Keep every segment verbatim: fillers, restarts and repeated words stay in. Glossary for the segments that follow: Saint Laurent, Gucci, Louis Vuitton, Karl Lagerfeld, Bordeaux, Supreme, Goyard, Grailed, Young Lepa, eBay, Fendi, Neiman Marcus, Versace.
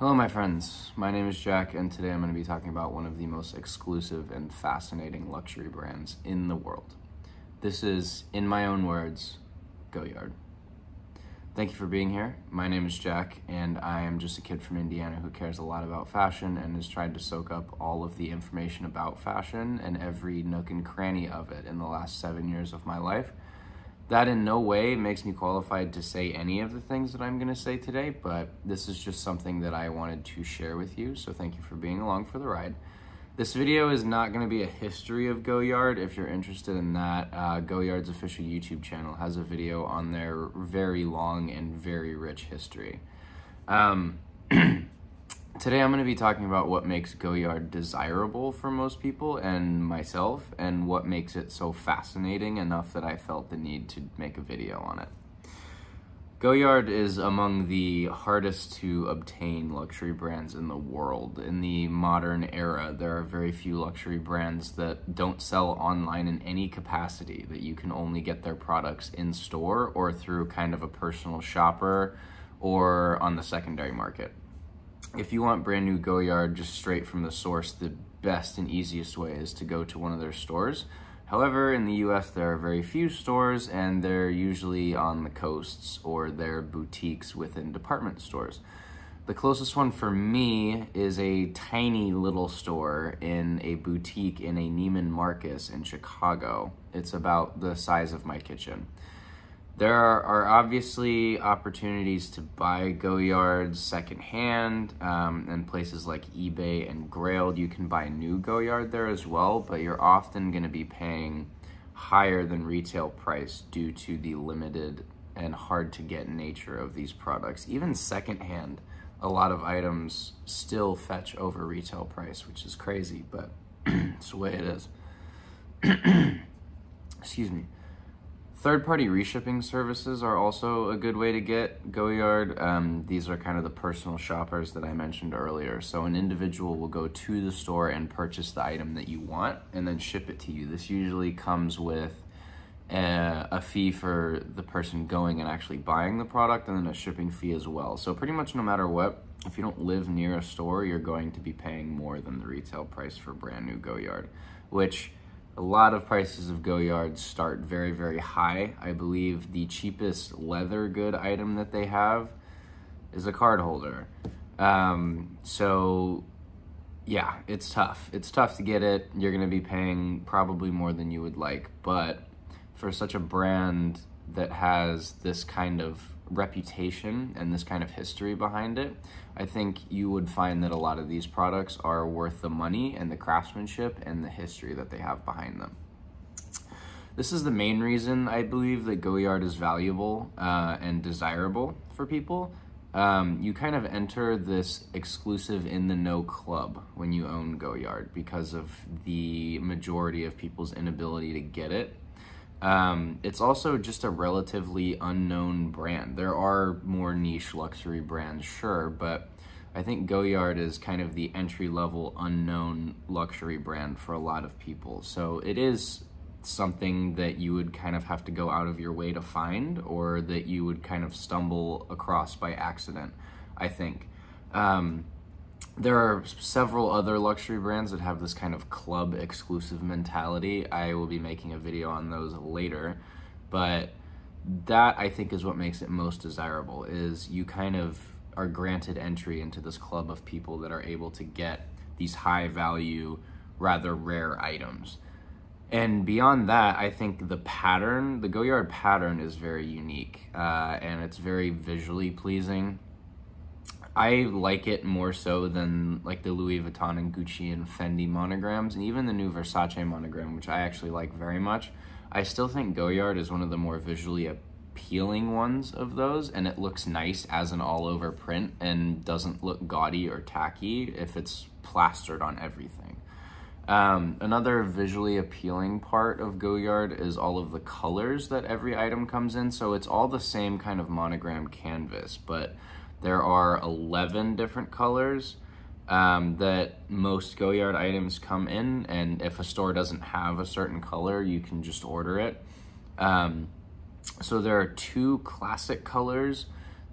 Hello my friends, my name is Jack and today I'm going to be talking about one of the most exclusive and fascinating luxury brands in the world. This is, in my own words, Goyard. Thank you for being here. My name is Jack and I am just a kid from Indiana who cares a lot about fashion and has tried to soak up all of the information about fashion and every nook and cranny of it in the last seven years of my life. That in no way makes me qualified to say any of the things that I'm gonna say today, but this is just something that I wanted to share with you, so thank you for being along for the ride. This video is not gonna be a history of Goyard. If you're interested in that, uh, Goyard's official YouTube channel has a video on their very long and very rich history. Um, today I'm gonna be talking about what makes Goyard desirable for most people and myself, and what makes it so fascinating enough that I felt the need to make a video on it. Goyard is among the hardest to obtain luxury brands in the world. In the modern era, there are very few luxury brands that don't sell online in any capacity, that you can only get their products in store or through kind of a personal shopper or on the secondary market. If you want brand new Goyard just straight from the source, the best and easiest way is to go to one of their stores. However, in the U S there are very few stores and they're usually on the coasts or they're boutiques within department stores. The closest one for me is a tiny little store in a boutique in a Neiman Marcus in Chicago. It's about the size of my kitchen. There are, are obviously opportunities to buy Goyards secondhand, um, and places like eBay and Grailed. You can buy new Goyard there as well, but you're often gonna be paying higher than retail price due to the limited and hard to get nature of these products. Even secondhand, a lot of items still fetch over retail price, which is crazy, but it's the way it is. Excuse me. Third-party reshipping services are also a good way to get Goyard. Um, these are kind of the personal shoppers that I mentioned earlier. So an individual will go to the store and purchase the item that you want and then ship it to you. This usually comes with a, a fee for the person going and actually buying the product and then a shipping fee as well. So pretty much no matter what, if you don't live near a store, you're going to be paying more than the retail price for brand new Goyard, which a lot of prices of Goyard start very, very high. I believe the cheapest leather good item that they have is a card holder. Um, so yeah, it's tough. It's tough to get it. You're gonna be paying probably more than you would like, but for such a brand that has this kind of reputation and this kind of history behind it, I think you would find that a lot of these products are worth the money and the craftsmanship and the history that they have behind them. This is the main reason I believe that Goyard is valuable uh, and desirable for people. Um, you kind of enter this exclusive in the know club when you own Goyard because of the majority of people's inability to get it. Um, it's also just a relatively unknown brand. There are more niche luxury brands, sure, but I think Goyard is kind of the entry-level unknown luxury brand for a lot of people. So it is something that you would kind of have to go out of your way to find or that you would kind of stumble across by accident, I think. Um, There are several other luxury brands that have this kind of club exclusive mentality. I will be making a video on those later, but that I think is what makes it most desirable, is you kind of are granted entry into this club of people that are able to get these high value, rather rare items. And beyond that, I think the pattern, the Goyard pattern is very unique, uh, and it's very visually pleasing. I like it more so than like the Louis Vuitton and Gucci and Fendi monograms, and even the new Versace monogram, which I actually like very much. I still think Goyard is one of the more visually appealing ones of those, and it looks nice as an all-over print and doesn't look gaudy or tacky if it's plastered on everything. Um, another visually appealing part of Goyard is all of the colors that every item comes in, so it's all the same kind of monogram canvas, but there are eleven different colors um, that most Goyard items come in, and if a store doesn't have a certain color, you can just order it. Um, so there are two classic colors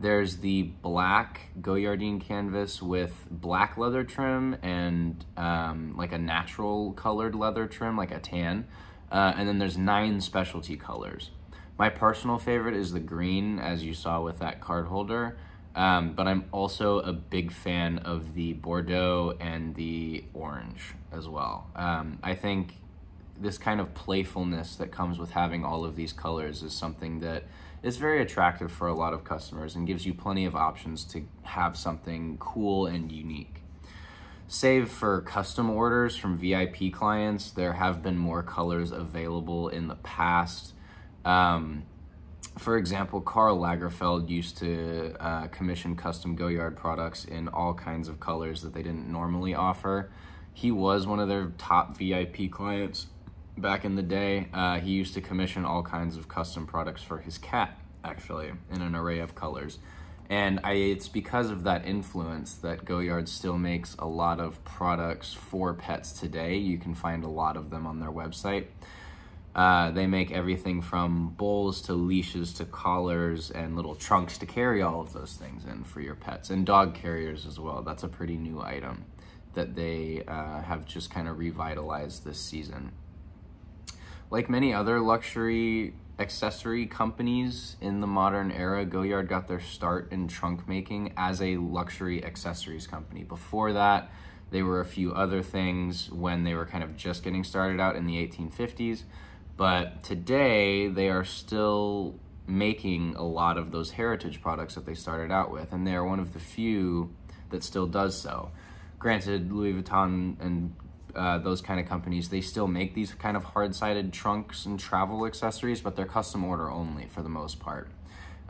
There's the black Goyardine canvas with black leather trim and um, like a natural colored leather trim, like a tan. Uh, and then there's nine specialty colors. My personal favorite is the green, as you saw with that card holder. Um, but I'm also a big fan of the Bordeaux and the orange as well. Um, I think this kind of playfulness that comes with having all of these colors is something that is very attractive for a lot of customers and gives you plenty of options to have something cool and unique. Save for custom orders from V I P clients, there have been more colors available in the past. Um, for example, Karl Lagerfeld used to uh, commission custom Goyard products in all kinds of colors that they didn't normally offer. He was one of their top V I P clients. Back in the day, uh, he used to commission all kinds of custom products for his cat, actually, in an array of colors. And I, it's because of that influence that Goyard still makes a lot of products for pets today. You can find a lot of them on their website. Uh, they make everything from bowls to leashes to collars and little trunks to carry all of those things in for your pets. And dog carriers as well. That's a pretty new item that they uh, have just kind of revitalized this season. Like many other luxury accessory companies in the modern era, Goyard got their start in trunk making as a luxury accessories company. Before that, they were a few other things when they were kind of just getting started out in the eighteen fifties. But today, they are still making a lot of those heritage products that they started out with, and they are one of the few that still does so. Granted, Louis Vuitton and Uh, those kind of companies, they still make these kind of hard-sided trunks and travel accessories, but they're custom order only for the most part.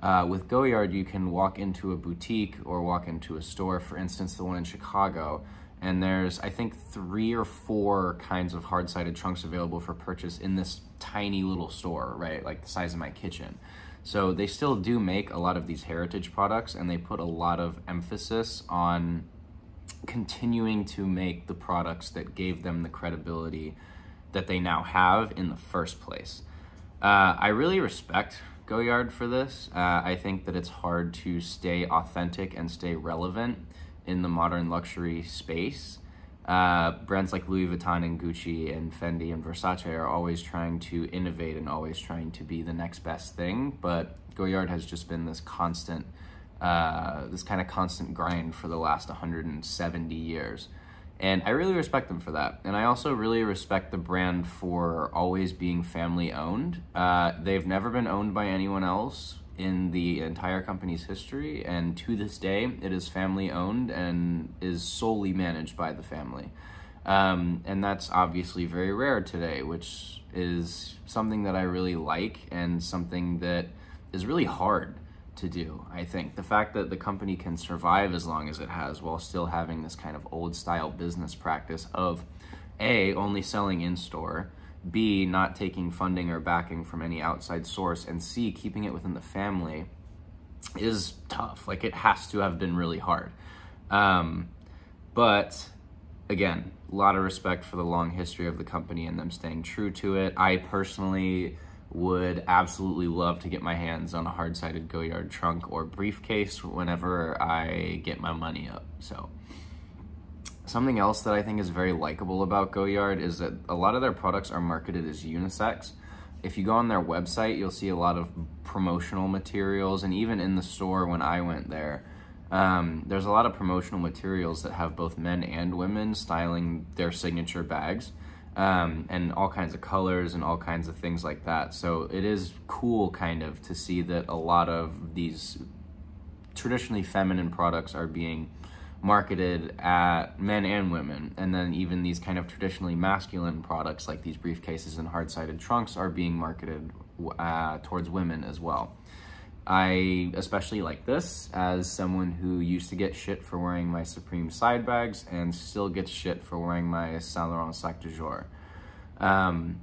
Uh, with Goyard, you can walk into a boutique or walk into a store, for instance, the one in Chicago, and there's, I think, three or four kinds of hard-sided trunks available for purchase in this tiny little store, right? Like the size of my kitchen. So they still do make a lot of these heritage products, and they put a lot of emphasis on continuing to make the products that gave them the credibility that they now have in the first place. Uh, I really respect Goyard for this. Uh, I think that it's hard to stay authentic and stay relevant in the modern luxury space. Uh, brands like Louis Vuitton and Gucci and Fendi and Versace are always trying to innovate and always trying to be the next best thing, but Goyard has just been this constant Uh, this kind of constant grind for the last one hundred seventy years. And I really respect them for that. And I also really respect the brand for always being family owned. Uh, they've never been owned by anyone else in the entire company's history. And to this day, it is family owned and is solely managed by the family. Um, and that's obviously very rare today, which is something that I really like and something that is really hard to do, I think. The fact that the company can survive as long as it has while still having this kind of old style business practice of A, only selling in store, B, not taking funding or backing from any outside source, and C, keeping it within the family is tough. Like, it has to have been really hard. Um, but again, a lot of respect for the long history of the company and them staying true to it. I personally would absolutely love to get my hands on a hard-sided Goyard trunk or briefcase whenever I get my money up. So something else that I think is very likable about Goyard is that a lot of their products are marketed as unisex. If you go on their website, you'll see a lot of promotional materials, and even in the store when I went there, um, there's a lot of promotional materials that have both men and women styling their signature bags. Um, and all kinds of colors and all kinds of things like that. So it is cool kind of to see that a lot of these traditionally feminine products are being marketed at men and women. And then even these kind of traditionally masculine products like these briefcases and hard-sided trunks are being marketed uh, towards women as well. I especially like this as someone who used to get shit for wearing my Supreme side bags and still gets shit for wearing my Saint Laurent sac de jour. Um,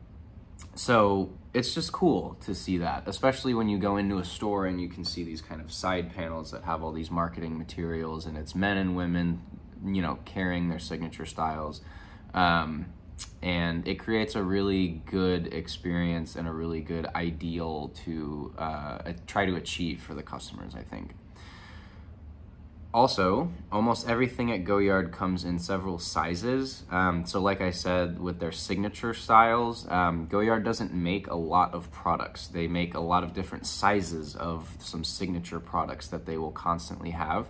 so it's just cool to see that, especially when you go into a store and you can see these kind of side panels that have all these marketing materials, and it's men and women, you know, carrying their signature styles. Um, and it creates a really good experience and a really good ideal to uh, try to achieve for the customers, I think. Also, almost everything at Goyard comes in several sizes. Um, so like I said, with their signature styles, um, Goyard doesn't make a lot of products. They make a lot of different sizes of some signature products that they will constantly have.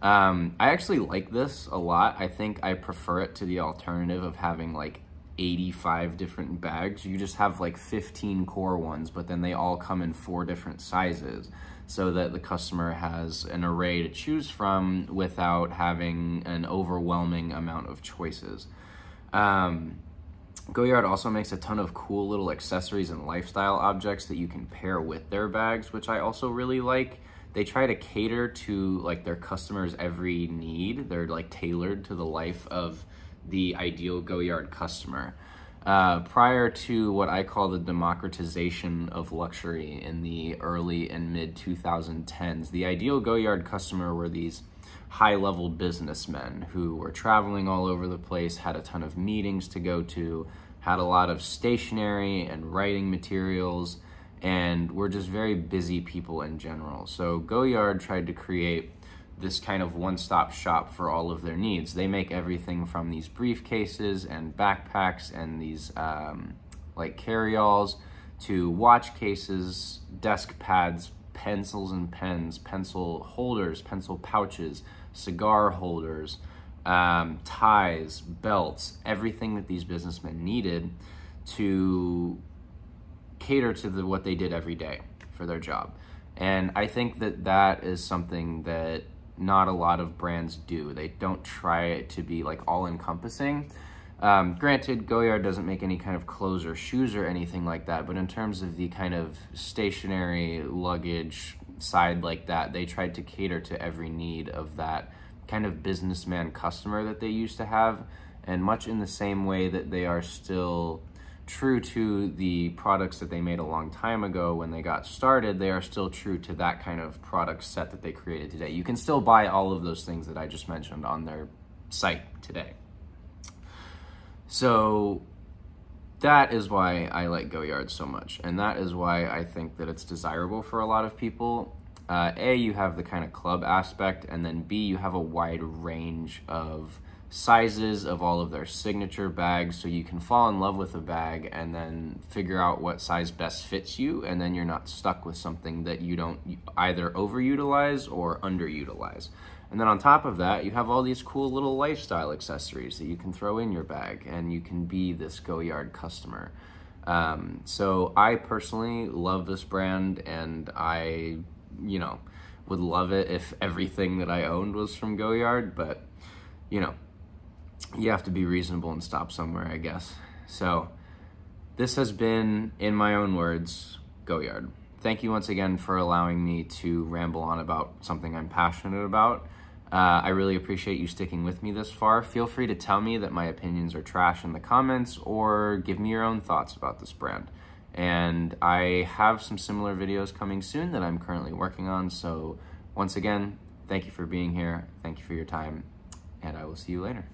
Um, I actually like this a lot. I think I prefer it to the alternative of having like eighty-five different bags. You just have like fifteen core ones, but then they all come in four different sizes so that the customer has an array to choose from without having an overwhelming amount of choices. Um, Goyard also makes a ton of cool little accessories and lifestyle objects that you can pair with their bags, which I also really like. They try to cater to like their customers' every need. They're like tailored to the life of the ideal Goyard customer. Uh, prior to what I call the democratization of luxury in the early and mid two thousand tens, the ideal Goyard customer were these high-level businessmen who were traveling all over the place, had a ton of meetings to go to, had a lot of stationery and writing materials, and were just very busy people in general. So Goyard tried to create this kind of one-stop shop for all of their needs. They make everything from these briefcases and backpacks and these um, like carry-alls to watch cases, desk pads, pencils and pens, pencil holders, pencil pouches, cigar holders, um, ties, belts, everything that these businessmen needed to cater to the, what they did every day for their job. And I think that that is something that not a lot of brands do. They don't try to be like all-encompassing. Um, granted, Goyard doesn't make any kind of clothes or shoes or anything like that, but in terms of the kind of stationary luggage side like that, they tried to cater to every need of that kind of businessman customer that they used to have, and much in the same way that they are still true to the products that they made a long time ago when they got started, they are still true to that kind of product set that they created today. You can still buy all of those things that I just mentioned on their site today. So that is why I like Goyard so much, and that is why I think that it's desirable for a lot of people. Uh, A, you have the kind of club aspect, and then B, you have a wide range of sizes of all of their signature bags, so you can fall in love with a bag and then figure out what size best fits you, and then you're not stuck with something that you don't either overutilize or underutilize. And then on top of that, you have all these cool little lifestyle accessories that you can throw in your bag, and you can be this Goyard customer. Um, so I personally love this brand, and I, you know, would love it if everything that I owned was from Goyard, but, you know, you have to be reasonable and stop somewhere, I guess. So this has been, in my own words, Goyard. Thank you once again for allowing me to ramble on about something I'm passionate about. Uh, I really appreciate you sticking with me this far. Feel free to tell me that my opinions are trash in the comments, or give me your own thoughts about this brand. And I have some similar videos coming soon that I'm currently working on. So once again, thank you for being here. Thank you for your time. And I will see you later.